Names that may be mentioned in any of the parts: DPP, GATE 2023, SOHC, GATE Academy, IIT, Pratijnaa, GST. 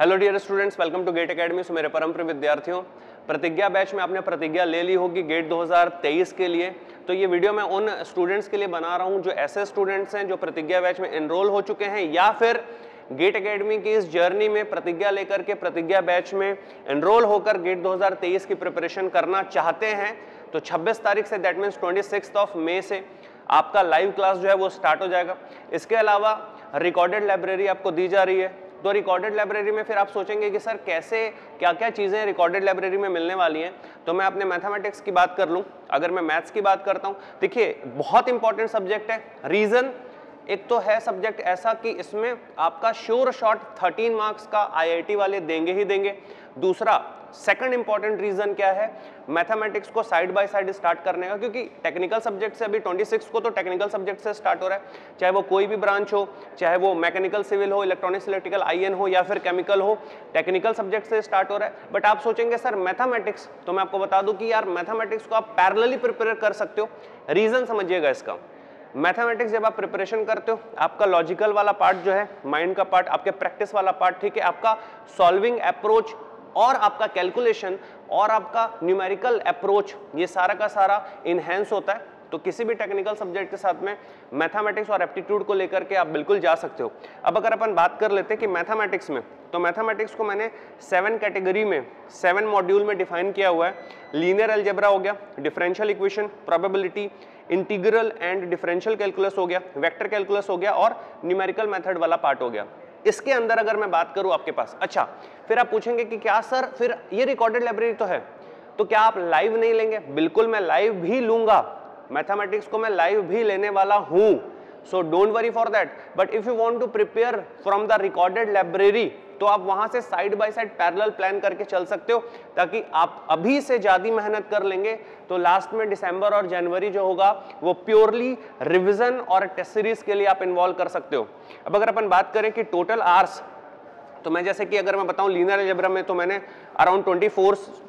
Hello dear students, welcome to GATE academy. So मेरे परम प्रिय विद्यार्थियों, प्रतिज्ञा बैच में आपने प्रतिज्ञा ले ली होगी गेट 2023 के लिए। तो ये वीडियो मैं उन स्टूडेंट्स के लिए बना रहा हूँ जो ऐसे स्टूडेंट्स हैं जो प्रतिज्ञा बैच में एनरोल हो चुके हैं या फिर गेट एकेडमी की इस जर्नी में प्रतिज्ञा लेकर के प्रतिज्ञा बैच में एनरोल होकर गेट 2023 की प्रिपरेशन करना चाहते हैं। तो 26 तारीख से दैट मीन्स 26 मई से आपका लाइव क्लास जो है वो स्टार्ट हो जाएगा। इसके अलावा रिकॉर्डेड लाइब्रेरी आपको दी जा रही है। तो रिकॉर्डेड लाइब्रेरी में फिर आप सोचेंगे कि सर कैसे क्या क्या चीज़ें रिकॉर्डेड लाइब्रेरी में मिलने वाली हैं। तो मैं अपने मैथमेटिक्स की बात कर लूँ, अगर मैं मैथ्स की बात करता हूँ, देखिए बहुत इंपॉर्टेंट सब्जेक्ट है। रीज़न एक तो है सब्जेक्ट ऐसा कि इसमें आपका श्योर शॉट 13 मार्क्स का IIT वाले देंगे ही देंगे। दूसरा सेकंड इंपॉर्टेंट रीज़न क्या है, मैथमेटिक्स को साइड बाय साइड स्टार्ट करने का, क्योंकि टेक्निकल सब्जेक्ट से अभी 26 को तो टेक्निकल सब्जेक्ट से स्टार्ट हो रहा है, चाहे वो कोई भी ब्रांच हो, चाहे वो मैकेनिकल सिविल हो, इलेक्ट्रॉनिक्स इलेक्ट्रिकल IN हो या फिर केमिकल हो, टेक्निकल सब्जेक्ट से स्टार्ट हो रहा है। बट आप सोचेंगे सर मैथमेटिक्स, तो मैं आपको बता दूँ कि यार मैथमेटिक्स को आप पैरेलली प्रिपेयर कर सकते हो। रीज़न समझिएगा इसका, मैथमेटिक्स जब आप प्रिपरेशन करते हो आपका लॉजिकल वाला पार्ट जो है, माइंड का पार्ट, आपके प्रैक्टिस वाला पार्ट, ठीक है, आपका सॉल्विंग अप्रोच और आपका कैलकुलेशन और आपका न्यूमेरिकल अप्रोच, ये सारा का सारा इन्हेंस होता है। तो किसी भी टेक्निकल सब्जेक्ट के साथ में मैथमेटिक्स और एप्टीट्यूड को लेकर के आप बिल्कुल जा सकते हो। अब अगर अपन बात कर लेते हैं कि मैथमेटिक्स में, तो मैथमेटिक्स को मैंने 7 कैटेगरी में 7 मॉड्यूल में डिफाइन किया हुआ है। लीनियर अलजेब्रा हो गया, differential equation, probability, integral and differential calculus हो गया, वेक्टर कैलकुलस हो गया और न्यूमेरिकल मेथड वाला पार्ट हो गया। इसके अंदर अगर मैं बात करूँ आपके पास, अच्छा फिर आप पूछेंगे कि क्या सर फिर ये रिकॉर्डेड लाइब्रेरी तो है, तो क्या आप लाइव नहीं लेंगे? बिल्कुल मैं लाइव भी लूँगा, मैथमेटिक्स को मैं लाइव भी लेने वाला हूँ। So don't worry for that. But if you want to prepare from the recorded library, तो आप वहाँ से side by side parallel plan करके चल सकते हो, ताकि आप अभी से ज़्यादा मेहनत कर लेंगे तो लास्ट में दिसंबर और जनवरी जो होगा वो प्योरली रिविज़न और टेस्ट सीरीज के लिए आप इन्वॉल्व कर सकते हो। अब अगर अपन बात करें कि टोटल आर्स, तो मैं जैसे कि अगर मैं बताऊं लीनियर अलजेब्रा में तो मैंने अराउंड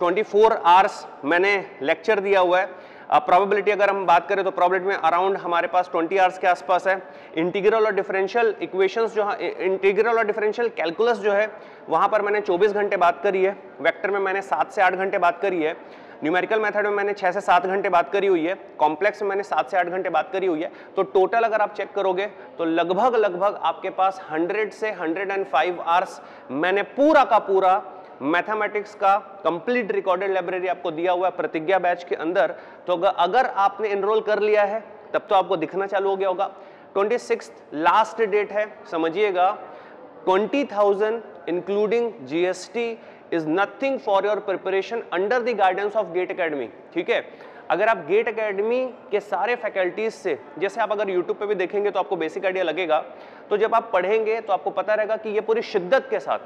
24 आवर्स मैंने लेक्चर दिया हुआ है। प्रोबेबिलिटी अगर हम बात करें तो प्रोबेबिलिटी में अराउंड हमारे पास 20 आवर्स के आसपास है। इंटीग्रल और डिफरेंशियल इक्वेशंस जो है, इंटीग्रल और डिफरेंशियल कैलकुलस जो है, वहाँ पर मैंने 24 घंटे बात करी है। वेक्टर में मैंने 7 से 8 घंटे बात करी है। न्यूमेरिकल मेथड में मैंने 6 से 7 घंटे बात करी हुई है। कॉम्प्लेक्स में मैंने 7 से 8 घंटे बात करी हुई है। तो टोटल अगर आप चेक करोगे तो लगभग आपके पास 100 से 105 आवर्स मैंने पूरा का पूरा मैथमेटिक्स का कंप्लीट रिकॉर्डेड लाइब्रेरी आपको दिया हुआ है प्रतिज्ञा बैच के अंदर। तो अगर आपने एनरोल कर लिया है तब तो आपको दिखना चालू हो गया होगा। 26 लास्ट डेट है, समझिएगा। 20,000 including GST is nothing for your preparation under the guidance of GATE Academy, ठीक है। अगर आप GATE Academy के सारे फैकल्टीज से, जैसे आप अगर YouTube पे भी देखेंगे तो आपको बेसिक आइडिया लगेगा, तो जब आप पढ़ेंगे तो आपको पता रहेगा कि ये पूरी शिद्दत के साथ,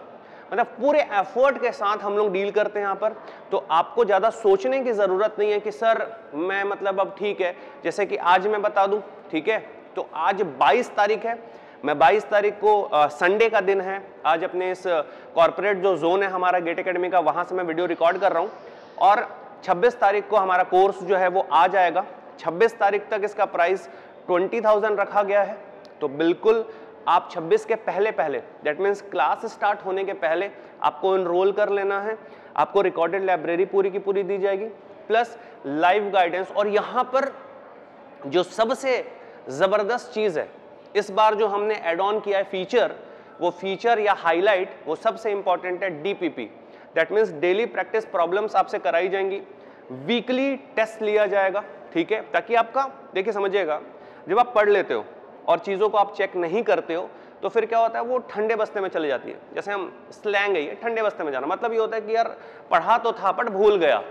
मतलब पूरे एफर्ट के साथ हम लोग डील करते हैं यहाँ पर। तो आपको ज़्यादा सोचने की ज़रूरत नहीं है कि सर मैं मतलब अब ठीक है, जैसे कि आज मैं बता दूँ, ठीक है, तो आज 22 तारीख है। मैं 22 तारीख को संडे का दिन है, आज अपने इस कॉर्पोरेट जो जोन है हमारा गेट एकेडमी का, वहाँ से मैं वीडियो रिकॉर्ड कर रहा हूँ। और 26 तारीख को हमारा कोर्स जो है वो आ जाएगा। 26 तारीख तक इसका प्राइस 20,000 रखा गया है। तो बिल्कुल आप 26 के पहले दैट मीन्स क्लास स्टार्ट होने के पहले आपको एनरोल कर लेना है। आपको रिकॉर्डेड लाइब्रेरी पूरी की पूरी दी जाएगी प्लस लाइव गाइडेंस। और यहाँ पर जो सबसे ज़बरदस्त चीज़ है, इस बार जो हमने एड ऑन किया है फीचर, वो फीचर या हाईलाइट वो सबसे इंपॉर्टेंट है DPP, that means daily practice problems आपसे कराई जाएंगी, वीकली टेस्ट लिया जाएगा, ठीक है, ताकि आपका, देखिए समझिएगा, जब आप पढ़ लेते हो और चीज़ों को आप चेक नहीं करते हो तो फिर क्या होता है वो ठंडे बस्ते में चली जाती है। जैसे हम स्लैंग है ये, ठंडे बस्ते में जाना, मतलब ये होता है कि यार पढ़ा तो था बट भूल गया,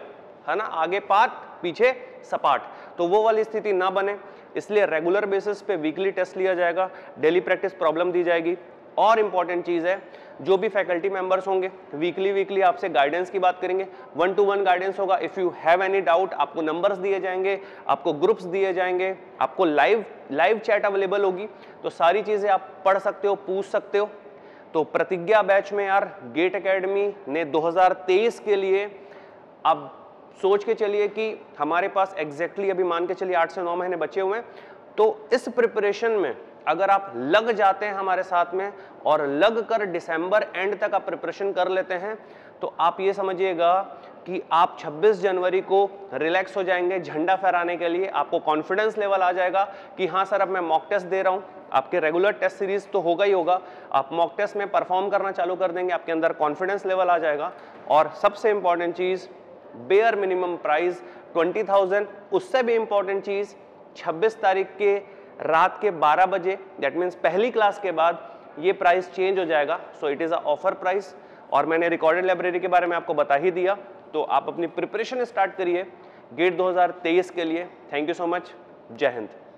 है ना, आगे पाठ पीछे सपाट। तो वो वाली स्थिति ना बने, इसलिए रेगुलर बेसिस पे वीकली टेस्ट लिया जाएगा, डेली प्रैक्टिस प्रॉब्लम दी जाएगी। और इम्पॉर्टेंट चीज़ है, जो भी फैकल्टी मेंबर्स होंगे वीकली आपसे गाइडेंस की बात करेंगे, 1-to-1 गाइडेंस होगा। If you have any doubt आपको नंबर्स दिए जाएंगे, आपको ग्रुप्स दिए जाएंगे, आपको लाइव चैट अवेलेबल होगी। तो सारी चीज़ें आप पढ़ सकते हो, पूछ सकते हो। तो प्रतिज्ञा बैच में यार गेट एकेडमी ने 2023 के लिए अब सोच के चलिए कि हमारे पास एग्जैक्टली अभी मान के चलिए 8 से 9 महीने बचे हुए हैं। तो इस प्रिपरेशन में अगर आप लग जाते हैं हमारे साथ में और लग कर दिसंबर एंड तक आप प्रिपरेशन कर लेते हैं तो आप ये समझिएगा कि आप 26 जनवरी को रिलैक्स हो जाएंगे झंडा फहराने के लिए। आपको कॉन्फिडेंस लेवल आ जाएगा कि हाँ सर अब मैं मॉक टेस्ट दे रहा हूँ। आपके रेगुलर टेस्ट सीरीज तो होगा ही होगा, आप मॉक टेस्ट में परफॉर्म करना चालू कर देंगे, आपके अंदर कॉन्फिडेंस लेवल आ जाएगा। और सबसे इम्पॉर्टेंट चीज़ बेयर मिनिमम प्राइस 20,000, उससे भी इम्पॉर्टेंट चीज़ 26 तारीख के रात के 12 बजे दैट मीन्स पहली क्लास के बाद ये प्राइस चेंज हो जाएगा। So it is a offer price और मैंने रिकॉर्डेड लाइब्रेरी के बारे में आपको बता ही दिया। तो आप अपनी प्रिपरेशन स्टार्ट करिए गेट 2023 के लिए। थैंक यू सो मच, जय हिंद।